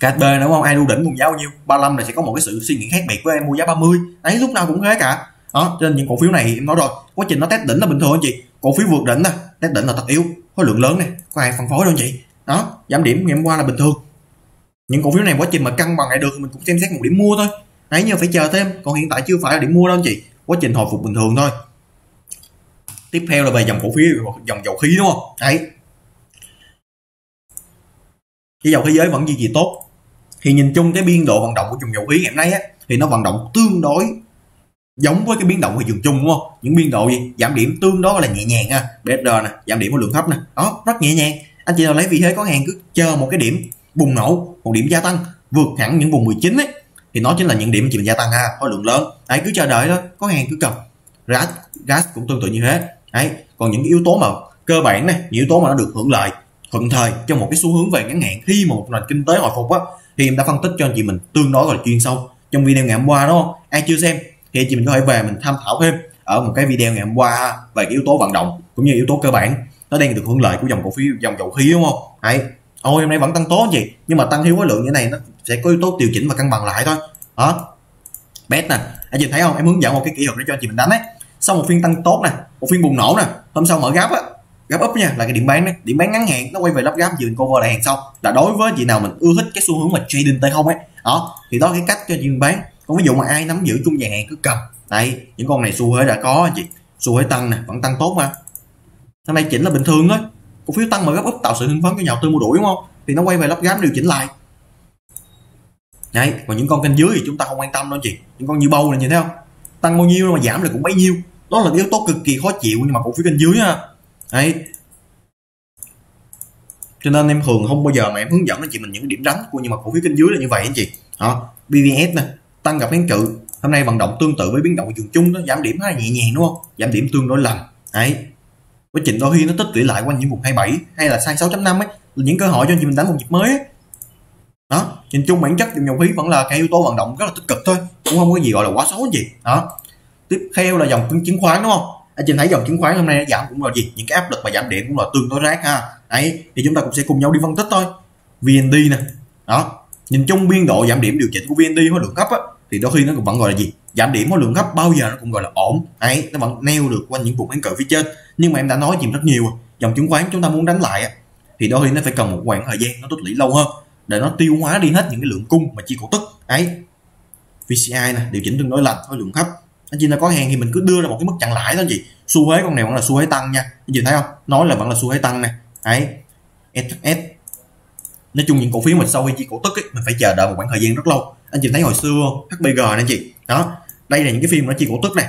ca ét bê đúng không? Ai đu đỉnh vùng giá bao nhiêu, ba mươi lăm này sẽ có một cái sự suy nghĩ khác biệt với em mua giá ba mươi. Đấy, lúc nào cũng thế cả. Đó, trên những cổ phiếu này em nói rồi, quá trình nó test đỉnh là bình thường anh chị. Cổ phiếu vượt đỉnh nè, test đỉnh là tất yếu, khối lượng lớn này, có ai phân phối đâu anh chị. Đó, giảm điểm ngày hôm qua là bình thường. Những cổ phiếu này quá trình mà cân bằng lại được mình cũng xem xét một điểm mua thôi. Đấy, nhưng phải chờ thêm, còn hiện tại chưa phải là điểm mua đâu anh chị, quá trình hồi phục bình thường thôi. Tiếp theo là về dòng cổ phiếu, dòng dầu khí đúng không? Đấy, cái dầu khí giới vẫn duy trì tốt. Thì nhìn chung cái biên độ vận động của dòng dầu khí ngày hôm nay á, thì nó vận động tương đối giống với cái biến động thị trường chung, đúng không? Những biên độ gì giảm điểm tương đối là nhẹ nhàng ha. bê hát rờ nè, giảm điểm có lượng thấp nè, đó, rất nhẹ nhàng. Anh chị nào lấy vị thế có hàng cứ chờ một cái điểm bùng nổ, một điểm gia tăng vượt hẳn những vùng mười chín ấy, thì nó chính là những điểm anh chị mình gia tăng ha, khối lượng lớn. Đấy, cứ chờ đợi đó, có hàng cứ cầm. Gas, gas cũng tương tự như thế. Đấy, còn những cái yếu tố mà cơ bản này, những yếu tố mà nó được hưởng lợi thuận thời trong một cái xu hướng về ngắn hạn khi mà một nền kinh tế hồi phục á, thì em đã phân tích cho anh chị mình tương đối là chuyên sâu trong video ngày hôm qua, đúng không? Ai chưa xem thì anh chị mình có thể về mình tham khảo thêm ở một cái video ngày hôm qua về cái yếu tố vận động cũng như yếu tố cơ bản nó đang được hưởng lợi của dòng cổ phiếu dòng dầu khí, đúng không? Đấy, ôi hôm nay vẫn tăng tốt gì, nhưng mà tăng thiếu khối lượng như này nó sẽ có yếu tố điều chỉnh và cân bằng lại thôi. Đó, bét nè, anh chị thấy không? Em hướng dẫn một cái kỹ thuật để cho anh chị mình đánh ấy. Sau một phiên tăng tốt nè, một phiên bùng nổ nè, hôm sau mở gáp á, gáp up nha, là cái điểm bán đấy, điểm bán ngắn hạn nó quay về lắp gáp dừng cover lại hàng sau. Là đối với chị nào mình ưa thích cái xu hướng mà trading tay không ấy, đó thì đó cái cách cho chị bán. Còn ví dụ mà ai nắm giữ trung dài hạn cứ cầm. Đây, những con này xu hướng đã có anh chị, xu hướng tăng nè, vẫn tăng tốt mà. Hôm nay chỉnh là bình thường đấy, cổ phiếu tăng mà gáp up tạo sự hưng phấn cho nhà đầu tư mua đuổi, đúng không? Thì nó quay về lắp gáp điều chỉnh lại. Đấy, còn những con kênh dưới thì chúng ta không quan tâm đâu chị. Những con như bầu này nhìn thấy không? Tăng bao nhiêu mà giảm là cũng bấy nhiêu. Đó là yếu tố cực kỳ khó chịu nhưng mà cổ phiếu kênh dưới ha. Đấy, cho nên em thường không bao giờ mà em hướng dẫn anh chị mình những điểm rắn của nhưng mà cổ phiếu kênh dưới là như vậy anh chị. Đó, bê vê ét nè, tăng gặp kháng cự, hôm nay vận động tương tự với biến động thị trường chung, nó giảm điểm khá là nhẹ nhàng, đúng không? Giảm điểm tương đối lành. Đấy, với trình đôi khi nó tích lũy lại quanh những vùng hai mươi bảy hay là sang sáu chấm năm ấy, là những cơ hội cho anh chị mình đánh một nhịp mới ấy. Đó, nhìn chung bản chất dòng dầu khí vẫn là cái yếu tố vận động rất là tích cực thôi, cũng không có gì gọi là quá xấu gì. Đó, tiếp theo là dòng chứng khoán, đúng không? Anh chị thấy dòng chứng khoán hôm nay nó giảm cũng là gì, những cái áp lực mà giảm điểm cũng là tương đối rác ha. Đấy, thì chúng ta cũng sẽ cùng nhau đi phân tích thôi. vê en đê nè, đó, nhìn chung biên độ giảm điểm điều chỉnh của vê en đê khối lượng thấp á, thì đôi khi nó cũng vẫn gọi là gì, giảm điểm khối lượng thấp bao giờ nó cũng gọi là ổn. Đấy, nó vẫn neo được quanh những vùng kháng cự phía trên. Nhưng mà em đã nói chị rất nhiều, dòng chứng khoán chúng ta muốn đánh lại á, thì đôi khi nó phải cần một khoảng thời gian nó tích lũy lâu hơn để nó tiêu hóa đi hết những cái lượng cung mà chi cổ tức ấy. vê xê i này điều chỉnh tương đối lành, khối lượng thấp. Anh chị là có hàng thì mình cứ đưa ra một cái mức chặn lãi đó gì. Xu thế con này vẫn là xu thế tăng nha. Anh chị thấy không? Nói là vẫn là xu thế tăng nè. Đấy. ét ét. Nói chung những cổ phiếu mình sau khi chi cổ tức ấy, mình phải chờ đợi một khoảng thời gian rất lâu. Anh chị thấy hồi xưa hát bê giê này anh chị. Đó. Đây là những cái phim nó chi cổ tức này.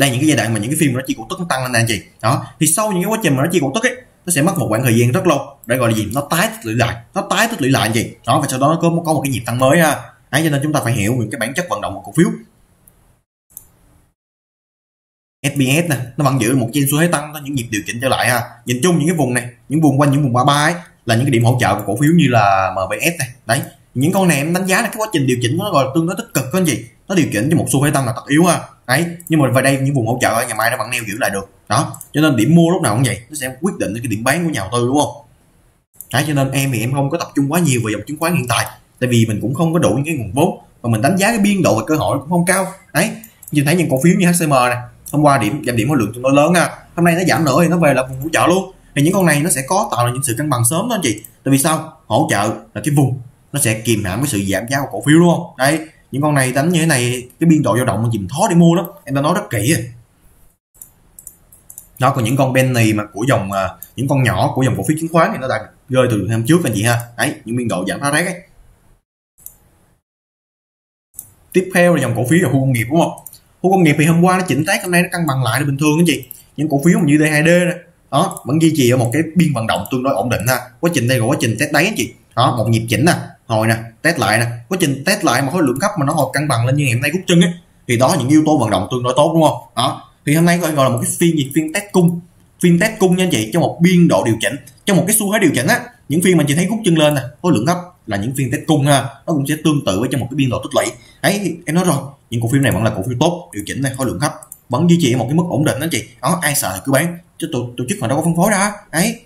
Đây những cái giai đoạn mà những cái phim nó chi cổ tức nó tăng lên nè anh chị. Đó. Thì sau những cái quá trình mà nó chi cổ tức ấy, nó sẽ mất một khoảng thời gian rất lâu để gọi là gì? Nó tái tích lũy lại, nó tái tích lũy lại gì? Đó, và sau đó nó có có một cái nhịp tăng mới ha. Đấy, cho nên chúng ta phải hiểu những cái bản chất vận động của cổ phiếu. ét pê ét nè, nó vẫn giữ một trên xu thế tăng, có những nhịp điều chỉnh trở lại ha. Nhìn chung những cái vùng này, những vùng quanh những vùng ba mươi ba ấy là những cái điểm hỗ trợ của cổ phiếu như là em bê ét này. Đấy, những con này em đánh giá là cái quá trình điều chỉnh nó gọi là tương đối tích cực có gì? Nó điều chỉnh cho một xu thế tăng là tất yếu ha. Đấy, nhưng mà về đây những vùng hỗ trợ ở ngày mai nó vẫn neo giữ lại được. Đó, cho nên điểm mua lúc nào cũng vậy, nó sẽ quyết định cái điểm bán của nhà đầu tư đúng không? Đấy, cho nên em thì em không có tập trung quá nhiều vào dòng chứng khoán hiện tại, tại vì mình cũng không có đủ những cái nguồn vốn và mình đánh giá cái biên độ và cơ hội cũng không cao. Đấy, nhìn thấy những cổ phiếu như hát xê em này, hôm qua điểm giảm điểm khối lượng tương đối lớn ha, hôm nay nó giảm nữa thì nó về là vùng hỗ trợ luôn. Thì những con này nó sẽ có tạo ra những sự cân bằng sớm đó anh chị. Tại vì sao? Hỗ trợ là cái vùng nó sẽ kìm hãm cái sự giảm giá của cổ phiếu đúng không? Đấy, những con này đánh như thế này cái biên độ dao động mình khó để mua lắm, em đã nói rất kỹ rồi. Đó, còn những con penny mà của dòng những con nhỏ của dòng cổ phiếu chứng khoán thì nó đã rơi từ hôm trước anh chị ha. Đấy, những biên độ giảm phá rác ấy. Tiếp theo là dòng cổ phiếu là khu công nghiệp đúng không? Khu công nghiệp thì hôm qua nó chỉnh tác, hôm nay nó cân bằng lại là bình thường anh chị. Những cổ phiếu như đê hai đê này, đó vẫn duy trì ở một cái biên vận động tương đối ổn định ha. Quá trình đây là quá trình test đáy anh chị. Đó, một nhịp chỉnh nè, hồi nè, test lại nè. Quá trình test lại mà khối lượng cấp mà nó hồi cân bằng lên như ngày hôm nay rút chân ấy thì đó những yếu tố vận động tương đối tốt đúng không? Đó. Thì hôm nay gọi là một cái phiên gì? Phiên test cung. Phiên test cung nha anh chị, trong một biên độ điều chỉnh, trong một cái xu thế điều chỉnh á, những phiên mà chị thấy rút chân lên nè, khối lượng gấp là những phiên test cung ha. Nó cũng sẽ tương tự với trong một cái biên độ tích lũy. Ấy em nói rồi, những cổ phiếu này vẫn là cổ phiếu tốt, điều chỉnh này khối lượng thấp, vẫn duy trì một cái mức ổn định đó anh chị. Đó, ai sợ thì cứ bán, chứ tổ, tổ chức họ đâu có phân phối đó. Ấy.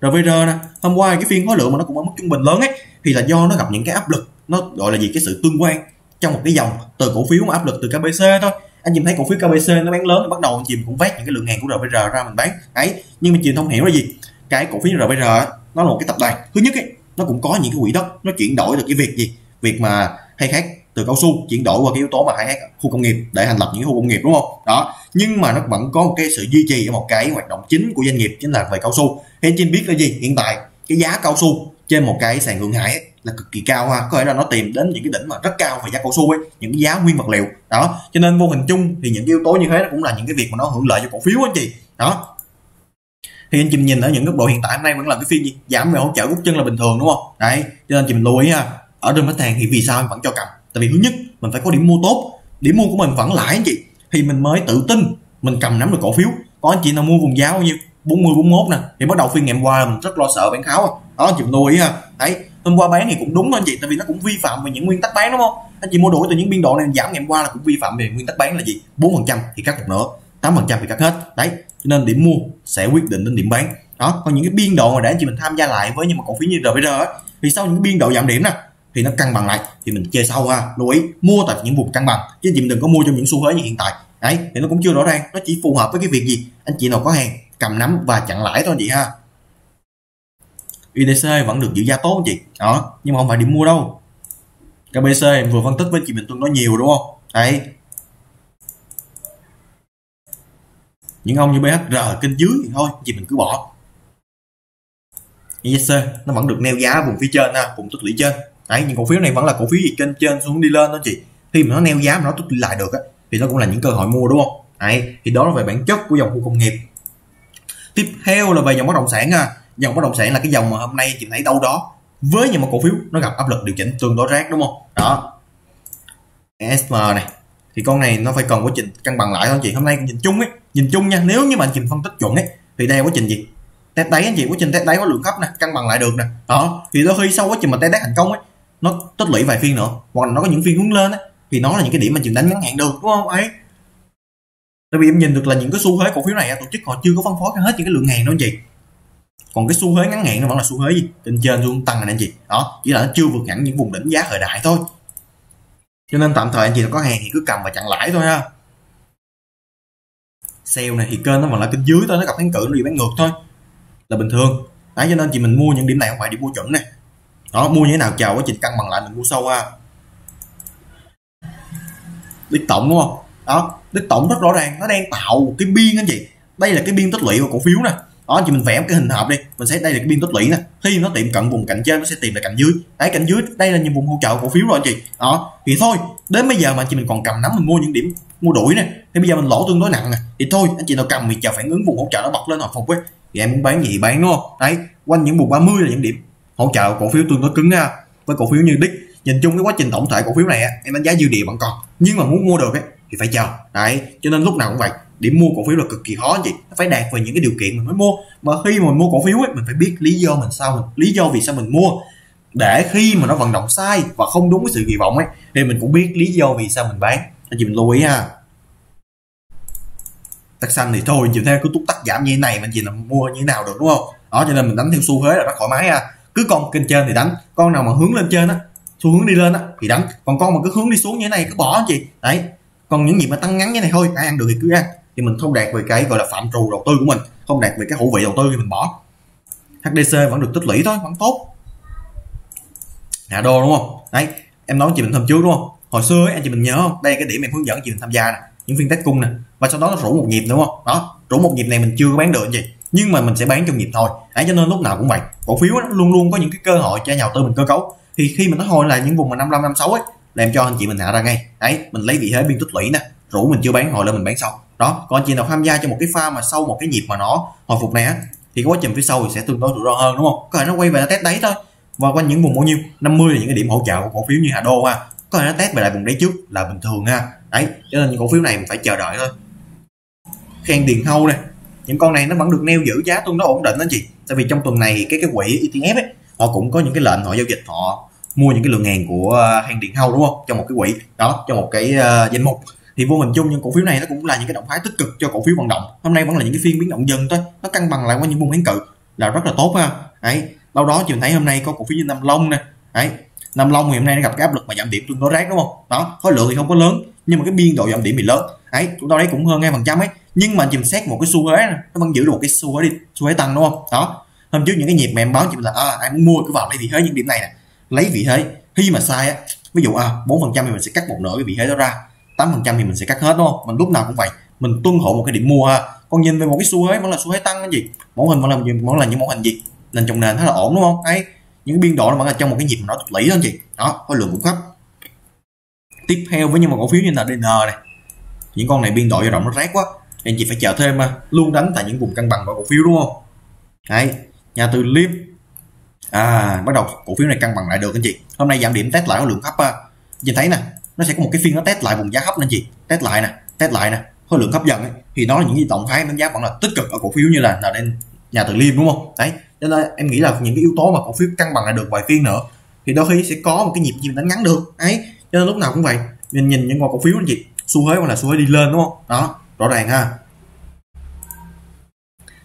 rờ vê rờ nè, hôm qua cái phiên khối lượng mà nó cũng ở mức trung bình lớn ấy thì là do nó gặp những cái áp lực, nó gọi là gì? Cái sự tương quan trong một cái dòng từ cổ phiếu mà áp lực từ ca bê xê thôi. Anh chị thấy cổ phiếu ca bê xê nó bán lớn, nó bắt đầu anh chị cũng vét những cái lượng hàng của rờ vê rờ ra mình bán ấy, nhưng mà chị không hiểu là gì. Cái cổ phiếu rờ vê rờ nó là một cái tập đoàn, thứ nhất ấy, nó cũng có những cái quỹ đất nó chuyển đổi được cái việc gì, việc mà khai thác từ cao su chuyển đổi qua cái yếu tố mà khai thác khu công nghiệp để thành lập những khu công nghiệp đúng không? Đó, nhưng mà nó vẫn có một cái sự duy trì ở một cái hoạt động chính của doanh nghiệp chính là về cao su. Thì anh chị biết là gì, hiện tại cái giá cao su trên một cái sàn Thượng Hải ấy, là cực kỳ cao ha, có thể là nó tìm đến những cái đỉnh mà rất cao về giá cao su ấy, những cái giá nguyên vật liệu đó, cho nên vô hình chung thì những yếu tố như thế nó cũng là những cái việc mà nó hưởng lợi cho cổ phiếu anh chị. Đó, thì anh chị nhìn ở những góc độ hiện tại hôm nay vẫn là cái phiên gì? Giảm về hỗ trợ rút chân là bình thường đúng không? Đấy, cho nên chị mình lưu ý ha, ở trên khách hàng thì vì sao mình vẫn cho cầm? Tại vì thứ nhất mình phải có điểm mua tốt, điểm mua của mình vẫn lãi anh chị, thì mình mới tự tin mình cầm nắm được cổ phiếu. Có anh chị nào mua vùng giá bao nhiêu bốn mươi bốn mươi mốt nè thì bắt đầu phiên ngày hôm qua mình rất lo sợ bán kháo rồi. Đó, anh chị lưu ý ha. Đấy, hôm qua bán thì cũng đúng đó anh chị, tại vì nó cũng vi phạm về những nguyên tắc bán đúng không? Anh chị mua đuổi từ những biên độ này, giảm ngày hôm qua là cũng vi phạm về nguyên tắc bán là gì? bốn phần trăm thì cắt một nửa, tám phần trăm thì cắt hết. Đấy, cho nên điểm mua sẽ quyết định đến điểm bán. Đó, còn những cái biên độ mà để anh chị mình tham gia lại với những cổ phiếu như rờ vê rờ ấy, thì sau những cái biên độ giảm điểm nè thì nó cân bằng lại thì mình chơi sâu ha. Lưu ý mua tại những vùng cân bằng chứ anh chị mình đừng có mua trong những xu thế như hiện tại. Đấy, thì nó cũng chưa rõ ràng, nó chỉ phù hợp với cái việc gì anh chị nào có hàng cầm nắm và chặn lãi thôi anh chị ha. i đê xê vẫn được giữ giá tốt anh chị. Đó, nhưng mà không phải điểm mua đâu. ca bê xê em vừa phân tích với chị mình tương đối nhiều đúng không? Đấy. Những ông như bê hát rờ kênh dưới thì thôi, chị mình cứ bỏ. i đê xê nó vẫn được neo giá vùng phía trên ha, vùng tích lũy trên. Đấy, những cổ phiếu này vẫn là cổ phiếu gì kênh trên xuống đi lên đó chị. Khi mà nó neo giá mà nó tích lũy lại được á thì nó cũng là những cơ hội mua đúng không? Đấy, thì đó là về bản chất của dòng khu công nghiệp. Tiếp theo là về dòng bất động sản ha. Dòng bất động sản là cái dòng mà hôm nay chị thấy đâu đó với những một cổ phiếu nó gặp áp lực điều chỉnh tương đối rác đúng không? Đó, e ét em này thì con này nó phải cần quá trình cân bằng lại thôi chị. Hôm nay nhìn chung ấy, nhìn chung nha, nếu như mà anh chị phân tích chuẩn ấy thì đây quá trình gì test đáy anh chị, quá trình test đáy có lượng thấp nè, cân bằng lại được nè. Đó, thì đôi khi sau quá trình mà test đáy thành công ấy nó tích lũy vài phiên nữa hoặc là nó có những phiên hướng lên ấy, thì nó là những cái điểm mà chị đánh ngắn hạn được đúng không ấy? Tại vì em nhìn được là những cái xu thế cổ phiếu này tổ chức họ chưa có phân phối hết những cái lượng hàng đó anh chị. Còn cái xu thế ngắn hạn nó vẫn là xu thế gì trên trên luôn tăng này anh chị. Đó, chỉ là nó chưa vượt hẳn những vùng đỉnh giá thời đại thôi, cho nên tạm thời anh chị có hàng thì cứ cầm và chặn lãi thôi ha. Sale này thì kênh nó vẫn là kênh dưới thôi, nó gặp kháng cự nó bị bán ngược thôi là bình thường. Đấy, cho nên chị mình mua những điểm này không phải điểm mua chuẩn nè. Đó, mua như thế nào chào quá trình cân bằng lại mình mua sâu ha. Đích tổng đúng không? Đó, đích tổng rất rõ ràng, nó đang tạo một cái biên anh chị. Đây là cái biên tích lũy của cổ phiếu nè. Đó, chị mình vẽ một cái hình hợp đi, mình sẽ đây là cái biên tích lũy nè. Khi nó tiệm cận vùng cạnh trên nó sẽ tìm lại cạnh dưới. Đấy, cạnh dưới đây là những vùng hỗ trợ cổ phiếu rồi anh chị. Đó, thì thôi, đến bây giờ mà chị mình còn cầm nắm mình mua những điểm mua đuổi nè, thì bây giờ mình lỗ tương đối nặng nè. Thì thôi, anh chị nào cầm thì chờ phản ứng vùng hỗ trợ nó bật lên hồi phục ấy. Thì em muốn bán gì bán đúng không? Đấy, quanh những vùng ba mươi là những điểm hỗ trợ cổ phiếu tương đối cứng ha. Với cổ phiếu như đích, nhìn chung cái quá trình tổng thể cổ phiếu này em đánh giá dư địa vẫn còn, nhưng mà muốn mua được ấy thì phải chờ. Đấy, cho nên lúc nào cũng vậy, điểm mua cổ phiếu là cực kỳ khó chị, nó phải đạt về những cái điều kiện mình mới mua. Mà khi mà mình mua cổ phiếu ấy, mình phải biết lý do mình sao mình lý do vì sao mình mua, để khi mà nó vận động sai và không đúng với sự kỳ vọng ấy thì mình cũng biết lý do vì sao mình bán. Anh chị mình lưu ý ha. Tắc xanh thì thôi, chiều theo cứ túc tắc giảm như thế này mình chị làm mua như thế nào được đúng không? Đó, cho nên mình đánh theo xu thế là rất thoải mái ha. Cứ con kênh trên thì đánh, con nào mà hướng lên trên á, xu hướng đi lên á thì đánh, còn con mà cứ hướng đi xuống như thế này cứ bỏ chị. Đấy, còn những gì mà tăng ngắn như này thôi, ai ăn được thì cứ ăn. Thì mình không đạt về cái gọi là phạm trù đầu tư của mình, không đạt về cái hữu vị đầu tư thì mình bỏ. hát đê xê vẫn được tích lũy thôi, vẫn tốt. Hạ đô đúng không? Đấy, em nói chị mình hôm trước đúng không? Hồi xưa ấy, anh chị mình nhớ không? Đây là cái điểm em hướng dẫn chị mình tham gia nè, những phiên test cung nè, và sau đó nó rủ một nhịp đúng không? Đó, rủ một nhịp này mình chưa bán được gì, nhưng mà mình sẽ bán trong nhịp thôi. Đấy, cho nên lúc nào cũng vậy, cổ phiếu nó luôn luôn có những cái cơ hội cho nhà đầu tư mình cơ cấu. Thì khi mình nó hồi là những vùng mà năm mươi lăm, năm mươi sáu ấy, làm cho anh chị mình hạ ra ngay. Đấy, mình lấy vị thế biên tích lũy nè, rủ mình chưa bán hồi lên mình bán sau. Đó, còn chị nào tham gia cho một cái pha mà sau một cái nhịp mà nó hồi phục này á, thì quá trình phía sau thì sẽ tương đối rủi ro hơn đúng không? Có thể nó quay về nó test đáy thôi, và quanh những vùng bao nhiêu năm mươi là những cái điểm hỗ trợ của cổ phiếu như Hà Đô ha, có thể nó test về lại vùng đáy trước là bình thường ha. Đấy, cho nên những cổ phiếu này mình phải chờ đợi thôi. Khen Điền Hâu này, những con này nó vẫn được neo giữ giá tương đối ổn định đó chị, tại vì trong tuần này cái cái quỹ e tê ép ấy, họ cũng có những cái lệnh họ giao dịch, họ mua những cái lượng hàng của hàng Điện Hâu đúng không, trong một cái quỹ đó, trong một cái uh, danh mục. Thì vô hình chung những cổ phiếu này nó cũng là những cái động thái tích cực cho cổ phiếu vận động. Hôm nay vẫn là những cái phiên biến động dần thôi, nó cân bằng lại qua những vùng kháng cự là rất là tốt ha. Đấy, đâu đó chị thấy hôm nay có cổ phiếu như Nam Long nè. Đấy, Nam Long thì hôm nay nó gặp cái áp lực mà giảm điểm tương đối rác đúng không? Đó, khối lượng thì không có lớn, nhưng mà cái biên độ giảm điểm thì lớn. Đấy, chúng ta đấy cũng hơn hai phần trăm ấy, nhưng mà chị xét một cái xu thế nó vẫn giữ được một cái xu thế đi, xu thế tăng đúng không? Đó, hôm trước những cái nhịp mà em báo chị là à, ai muốn mua cứ vào lấy vị thế những điểm này nè, lấy vị thế khi mà sai á, ví dụ à bốn phần trăm thì mình sẽ cắt một nửa cái vị thế đó ra, tám phần trăm thì mình sẽ cắt hết đúng không? Mình lúc nào cũng vậy, mình tuân hộ một cái điểm mua ha. Còn nhìn về một cái xu thế vẫn là xu thế tăng cái gì, mẫu hình vẫn là vẫn là những mẫu hình gì, nền trong nền rất là ổn đúng không? Ấy, những biên độ nó vẫn là trong một cái nhịp nó tích lũy đó anh chị. Đó, khối lượng cũng thấp. Tiếp theo với những mà cổ phiếu như là đê en này, những con này biên độ dao động nó rác quá, anh chị phải chờ thêm ha. Luôn đánh tại những vùng cân bằng của cổ phiếu đúng không? Đấy, Nhà Từ Liêm à, bắt đầu cổ phiếu này cân bằng lại được anh chị. Hôm nay giảm điểm test lại khối lượng thấp ha. Nhìn thấy nè, nó sẽ có một cái phiên nó test lại vùng giá hấp nên chị, test lại nè, test lại nè, khối lượng hấp dần ấy. Thì nó là những động thái đánh giá vẫn là tích cực ở cổ phiếu như là là Nhà Từ Liêm đúng không? Đấy, cho nên em nghĩ là những cái yếu tố mà cổ phiếu cân bằng lại được vài phiên nữa thì đôi khi sẽ có một cái nhịp gì đánh ngắn được. Đấy, cho nên lúc nào cũng vậy, nhìn nhìn những con cổ phiếu anh chị, xu thế vẫn là xu thế đi lên đúng không? Đó, rõ ràng ha.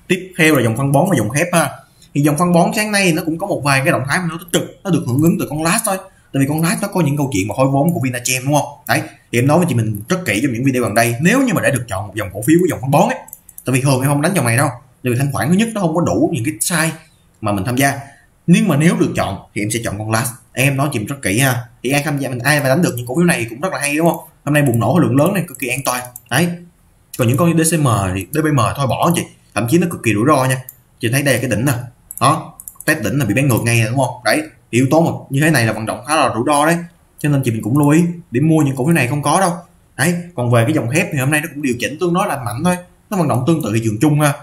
Tiếp theo là dòng phân bón và dòng thép ha. Thì dòng phân bón sáng nay nó cũng có một vài cái động thái mà nó tích cực, nó được hưởng ứng từ con lát thôi. Tại vì con lát nó có những câu chuyện mà hối vốn của Vinachem đúng không? Đấy, thì em nói với chị mình rất kỹ trong những video gần đây, nếu như mà để được chọn một dòng cổ phiếu của dòng phân bón ấy, tại vì thường em không đánh dòng này đâu, từ thanh khoản thứ nhất nó không có đủ những cái size mà mình tham gia. Nhưng mà nếu được chọn thì em sẽ chọn con lát. Em nói chị mình rất kỹ ha. Thì ai tham gia mình ai mà đánh được những cổ phiếu này cũng rất là hay đúng không? Hôm nay bùng nổ lượng lớn này cực kỳ an toàn. Đấy. Còn những con như đê xê em thì đê bê em thôi bỏ chị, thậm chí nó cực kỳ rủi ro nha. Chị thấy đây là cái đỉnh nè. Đó, test đỉnh là bị bán ngược ngay đúng không? Đấy, yếu tố mà như thế này là vận động khá là rủi ro đấy, cho nên chị mình cũng lưu ý điểm mua những cổ phiếu này không có đâu. Đấy, còn về cái dòng thép thì hôm nay nó cũng điều chỉnh tương đối là mạnh thôi, nó vận động tương tự thị trường chung ha.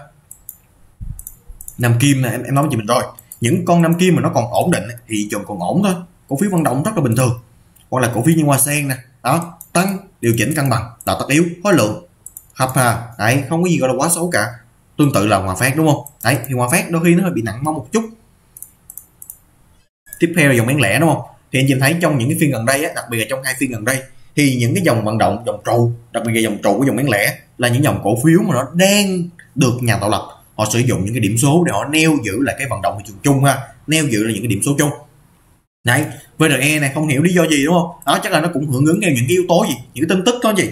Nam Kim này, em em nói với chị mình rồi, những con Nam Kim mà nó còn ổn định thì thị trường còn ổn thôi, cổ phiếu vận động rất là bình thường. Hoặc là cổ phiếu như Hoa Sen nè, đó, tăng điều chỉnh cân bằng là tất yếu, khối lượng hấp hà. Đấy, không có gì gọi là quá xấu cả, tương tự là Hòa Phát đúng không? Đấy, thì Hòa Phát đôi khi nó hơi bị nặng mong một chút. Tiếp theo là dòng bán lẻ đúng không? Thì anh chị thấy trong những cái phiên gần đây á, đặc biệt là trong hai phiên gần đây, thì những cái dòng vận động, dòng trụ, đặc biệt là dòng trụ của dòng bán lẻ là những dòng cổ phiếu mà nó đang được nhà tạo lập họ sử dụng những cái điểm số để họ neo giữ lại cái vận động thị trường chung ha, neo giữ lại những cái điểm số chung. Đấy, vê rờ a này không hiểu lý do gì đúng không? Đó, chắc là nó cũng hưởng ứng theo những cái yếu tố gì, những cái tin tức có gì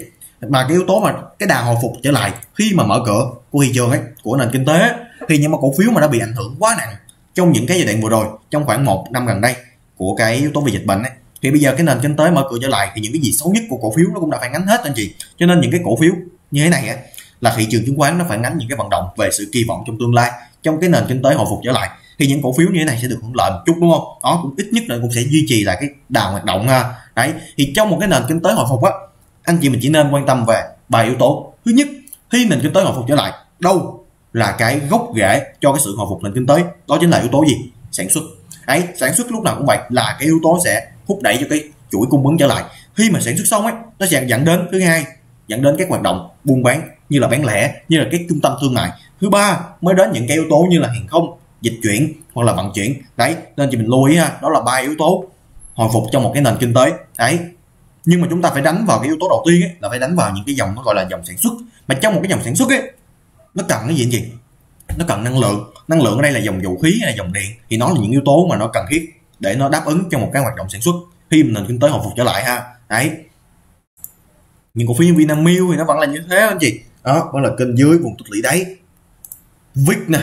mà cái yếu tố mà cái đà hồi phục trở lại khi mà mở cửa của thị trường ấy, của nền kinh tế ấy, thì những mà cổ phiếu mà đã bị ảnh hưởng quá nặng trong những cái giai đoạn vừa rồi, trong khoảng một năm gần đây của cái yếu tố về dịch bệnh ấy, thì bây giờ cái nền kinh tế mở cửa trở lại thì những cái gì xấu nhất của cổ phiếu nó cũng đã phản ánh hết anh chị. Cho nên những cái cổ phiếu như thế này ấy, là thị trường chứng khoán nó phản ánh những cái vận động về sự kỳ vọng trong tương lai, trong cái nền kinh tế hồi phục trở lại thì những cổ phiếu như thế này sẽ được hưởng lợi một chút, đúng không? Đó, cũng ít nhất là cũng sẽ duy trì lại cái đà hoạt động ha. Đấy, thì trong một cái nền kinh tế hồi phục á anh chị, mình chỉ nên quan tâm về ba yếu tố. Thứ nhất, khi nền kinh tế hồi phục trở lại, đâu là cái gốc rễ cho cái sự hồi phục nền kinh tế? Đó chính là yếu tố gì? Sản xuất. Đấy, sản xuất lúc nào cũng vậy, là cái yếu tố sẽ thúc đẩy cho cái chuỗi cung ứng trở lại. Khi mà sản xuất xong ấy, nó sẽ dẫn đến thứ hai, dẫn đến các hoạt động buôn bán như là bán lẻ, như là các trung tâm thương mại. Thứ ba mới đến những cái yếu tố như là hàng không, dịch chuyển hoặc là vận chuyển. Đấy, nên chị mình lưu ý ha, đó là ba yếu tố hồi phục trong một cái nền kinh tế. Đấy, nhưng mà chúng ta phải đánh vào cái yếu tố đầu tiên ấy, là phải đánh vào những cái dòng nó gọi là dòng sản xuất. Mà trong một cái dòng sản xuất ấy, nó cần cái gì anh chị? Nó cần năng lượng. Năng lượng ở đây là dòng vũ khí hay là dòng điện, thì nó là những yếu tố mà nó cần thiết để nó đáp ứng cho một cái hoạt động sản xuất khi mà nền kinh tế hồi phục trở lại ha. Đấy, những cổ phiếu Vinamilk thì nó vẫn là như thế anh chị. Đó, vẫn là kênh dưới vùng tích lũy đấy. Vic nè,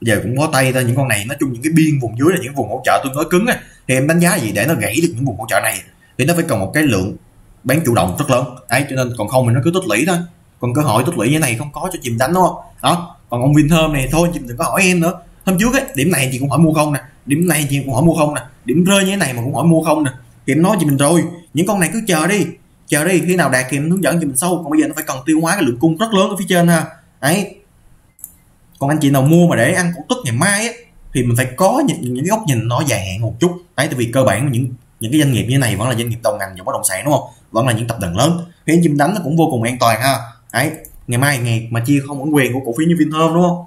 giờ cũng bó tay ra những con này. Nói chung những cái biên vùng dưới là những vùng hỗ trợ tương đối cứng ấy. Thì em đánh giá gì để nó gãy được những vùng hỗ trợ này thì nó phải cần một cái lượng bán chủ động rất lớn. Đấy, cho nên còn không thì nó cứ tích lũy thôi, còn cơ hội tích lũy như này không có cho chìm đánh, đúng không? Đó, còn ông Vinthơm này thôi chìm đừng có hỏi em nữa. Hôm trước ấy, điểm này chị cũng hỏi mua không nè, điểm này chị cũng hỏi mua không nè, điểm rơi như thế này mà cũng hỏi mua không nè, thì em nói chị mình rồi, những con này cứ chờ đi, chờ đi, khi nào đạt thì em hướng dẫn chị mình sâu. Còn bây giờ nó phải cần tiêu hóa cái lượng cung rất lớn ở phía trên ha. Đấy, còn anh chị nào mua mà để ăn cổ tức ngày mai ấy, thì mình phải có những, những cái góc nhìn nó dài hạn một chút. Đấy, tại vì cơ bản những những cái doanh nghiệp như này vẫn là doanh nghiệp đầu ngành dòng bất động sản, đúng không? Vẫn là những tập đoàn lớn, thì anh chị đánh nó cũng vô cùng an toàn ha. Đấy, ngày mai ngày mà chia không ổn quyền của cổ phiếu như Vinthơm, đúng không?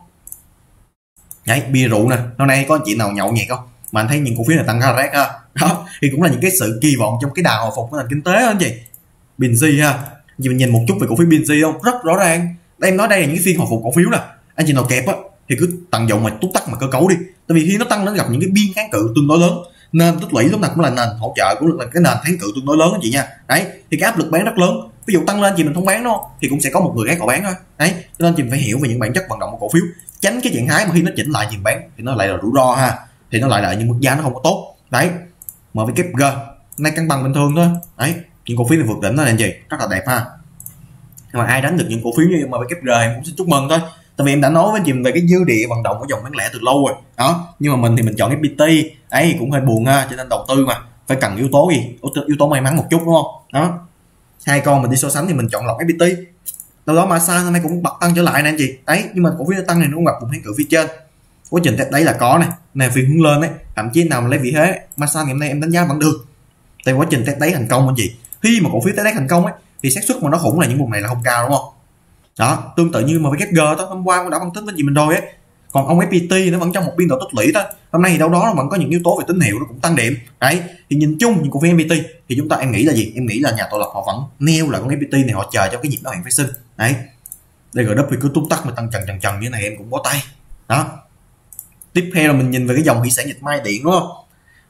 Đấy, bia rượu nè, hôm nay có anh chị nào nhậu nhẹt không mà anh thấy những cổ phiếu này tăng ra rác ha. Đó, thì cũng là những cái sự kỳ vọng trong cái đà hồi phục của nền kinh tế đó anh chị. bê en giê ha, anh chị mình nhìn một chút về cổ phiếu bê en giê không? Rất rõ ràng, em nói đây là những cái phiên hồi phục cổ phiếu nè. Anh chị nào kẹp á thì cứ tận dụng mà tút tắt mà cơ cấu đi, tại vì khi nó tăng nó gặp những cái biên kháng cự tương đối lớn, nên tích lũy lúc nào cũng là nền hỗ trợ, cũng là cái nền kháng cự tương đối lớn anh chị nha. Đấy, thì cái áp lực bán rất lớn, ví dụ tăng lên chị mình không bán nó thì cũng sẽ có một người khác họ bán thôi. Đấy, cho nên chị mình phải hiểu về những bản chất vận động của cổ phiếu, tránh cái trạng thái mà khi nó chỉnh lại chị bán thì nó lại là rủi ro ha, thì nó lại là những mức giá nó không có tốt. Đấy, mở với kép G nay cân bằng bình thường thôi. Đấy, những cổ phiếu này vượt đỉnh đó anh chị, rất là đẹp ha. Nhưng mà ai đánh được những cổ phiếu như mà với kép G em cũng xin chúc mừng thôi, tại vì em đã nói với chị về cái dư địa vận động của dòng bán lẻ từ lâu rồi đó. Nhưng mà mình thì mình chọn cái ép pê tê ấy cũng hơi buồn ha, cho nên đầu tư mà phải cần yếu tố gì, yếu tố may mắn một chút, đúng không? Đó, hai con mình đi so sánh thì mình chọn lọc ép pê tê. Đâu đó MASAN hôm nay cũng bật tăng trở lại nè anh chị. Đấy, nhưng mà cổ phiếu tăng này nó cũng gặp vùng kháng cự phía trên, quá trình đấy là có này này phiên hướng lên đấy, thậm chí nào mà lấy vị thế MASAN ngày hôm nay em đánh giá vẫn được, tại quá trình test đáy thành công anh chị. Khi mà cổ phiếu test đáy thành công ấy thì xác suất mà nó khủng là những vùng này là không cao, đúng không? Đó, tương tự như mà với ca e giê đó, hôm qua cũng đã phân tích với chị mình rồi ấy. Còn ông ép pê tê nó vẫn trong một biên độ tích lũy đó, hôm nay thì đâu đó nó vẫn có những yếu tố về tín hiệu nó cũng tăng điểm. Đấy, thì nhìn chung những cổ phiếu ép pê tê thì chúng ta em nghĩ là gì? Em nghĩ là nhà tạo lập họ vẫn neo là con ép pê tê này, họ chờ cho cái nhịp nó hàng phát sinh. Đấy, đây rồi đó, thì cứ tung tắt mà tăng trần trần trần như thế này em cũng bó tay. Đó, tiếp theo là mình nhìn về cái dòng thủy sản Dịch May Điện, đúng không?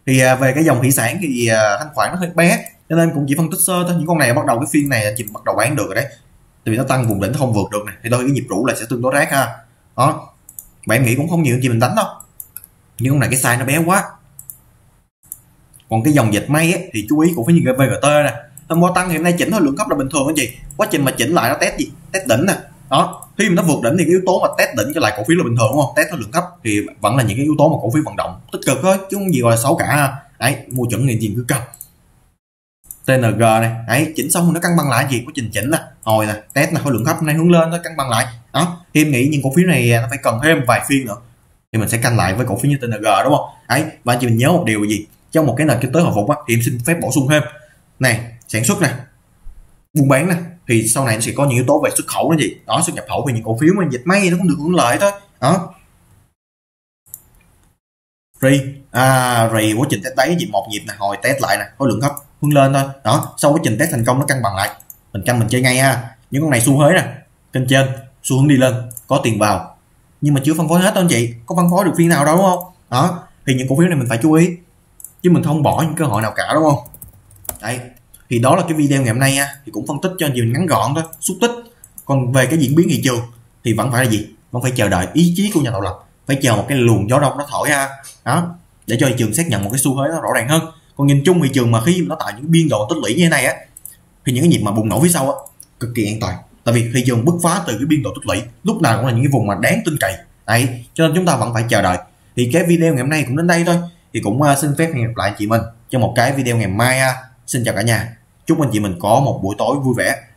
Thì à, về cái dòng thủy sản thì à, thanh khoản nó hơi bé, cho nên em cũng chỉ phân tích sơ thôi. Những con này bắt đầu cái phiên này chị bắt đầu bán được rồi đấy, tại vì nó tăng vùng đỉnh không vượt được này, thì đôi cái nhịp rũ là sẽ tương đối rác ha. Đó, bạn nghĩ cũng không nhiều gì mình đánh đâu, nhưng hôm nay cái size nó bé quá. Còn cái dòng Dệt May ấy, thì chú ý cũng phải như cái vê giê tê nè, hôm qua tăng thì hôm nay chỉnh thôi, lượng cấp là bình thường anh chị. Quá trình mà chỉnh lại nó test gì? Test đỉnh nè. Đó, khi mà nó vượt đỉnh thì cái yếu tố mà test đỉnh trở lại cổ phiếu là bình thường, đúng không? Test thôi lượng cấp thì vẫn là những cái yếu tố mà cổ phiếu vận động tích cực thôi, chứ không gì gọi là xấu cả ha. Đấy, mua chuẩn thì gì cứ cầm tê en giê này. Đấy, chỉnh xong nó cân bằng lại gì, quá trình chỉnh nè, hồi nè, test là khối lượng thấp nay hướng lên nó cân bằng lại. Đó, thì em nghĩ những cổ phiếu này nó phải cần thêm vài phiên nữa thì mình sẽ canh lại với cổ phiếu như tê en giê, đúng không? Đấy, và anh chị mình nhớ một điều gì trong một cái nền kinh tế hồi phục á, thì em xin phép bổ sung thêm này, sản xuất nè, buôn bán nè, thì sau này nó sẽ có những yếu tố về xuất khẩu nó gì đó, xuất nhập khẩu, về những cổ phiếu mà Dịch May nó cũng được hưởng lợi thôi. Đó, rì à rì quá trình test đấy gì một nhịp nè, hồi test lại nè, khối lượng thấp hướng lên thôi. Đó, sau quá trình test thành công nó cân bằng lại, mình canh mình chơi ngay ha. Những con này xu hướng nè, kênh trên xu hướng đi lên, có tiền vào nhưng mà chưa phân phối hết đó anh chị, có phân phối được phiên nào đâu, đúng không? Đó, thì những cổ phiếu này mình phải chú ý chứ mình không bỏ những cơ hội nào cả, đúng không? Đấy, thì đó là cái video ngày hôm nay ha, thì cũng phân tích cho anh chị ngắn gọn thôi, xúc tích. Còn về cái diễn biến thị trường thì vẫn phải là gì, vẫn phải chờ đợi ý chí của nhà tạo lập, phải chờ một cái luồng gió đông nó thổi ra đó để cho thị trường xác nhận một cái xu hướng nó rõ ràng hơn. Còn nhìn chung thị trường mà khi nó tạo những biên độ tích lũy như thế này á thì những cái nhịp mà bùng nổ phía sau á cực kỳ an toàn, tại vì thị trường bứt phá từ cái biên độ tích lũy lúc nào cũng là những cái vùng mà đáng tin cậy đấy, cho nên chúng ta vẫn phải chờ đợi. Thì cái video ngày hôm nay cũng đến đây thôi, thì cũng xin phép hẹn gặp lại chị mình trong một cái video ngày mai. Xin chào cả nhà, chúc anh chị mình có một buổi tối vui vẻ.